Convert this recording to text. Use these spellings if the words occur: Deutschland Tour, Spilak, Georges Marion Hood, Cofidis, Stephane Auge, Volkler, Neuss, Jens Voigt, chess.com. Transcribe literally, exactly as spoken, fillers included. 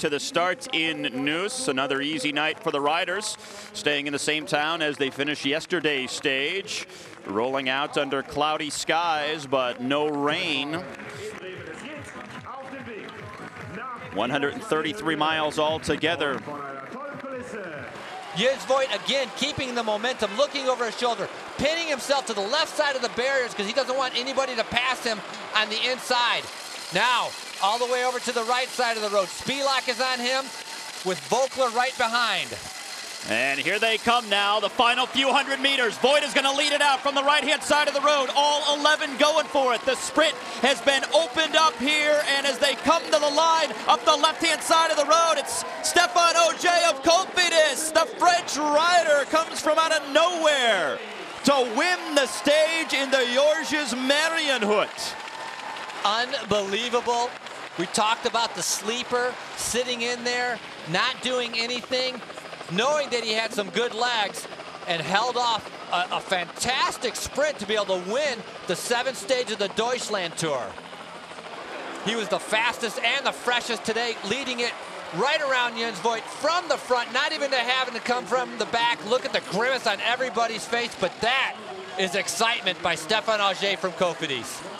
to the start in Neuss. Another easy night for the riders, staying in the same town as they finished yesterday's stage. Rolling out under cloudy skies, but no rain. one hundred thirty-three miles altogether. Jens Voigt again keeping the momentum, looking over his shoulder, pinning himself to the left side of the barriers because he doesn't want anybody to pass him on the inside. Now, all the way over to the right side of the road. Spilak is on him with Volkler right behind. And here they come now, the final few hundred meters. Voigt is going to lead it out from the right-hand side of the road. All eleven going for it. The sprint has been opened up here, and as they come to the line up the left-hand side of the road, it's Stephane Auge of Cofidis. The French rider comes from out of nowhere to win the stage in the Georges Marion Hood. Unbelievable. We talked about the sleeper sitting in there, not doing anything, knowing that he had some good legs and held off a, a fantastic sprint to be able to win the seventh stage of the Deutschland Tour. He was the fastest and the freshest today, leading it right around Jens Voigt from the front, not even to having to come from the back. Look at the grimace on everybody's face, but that is excitement by Stephane Auge from Cofidis.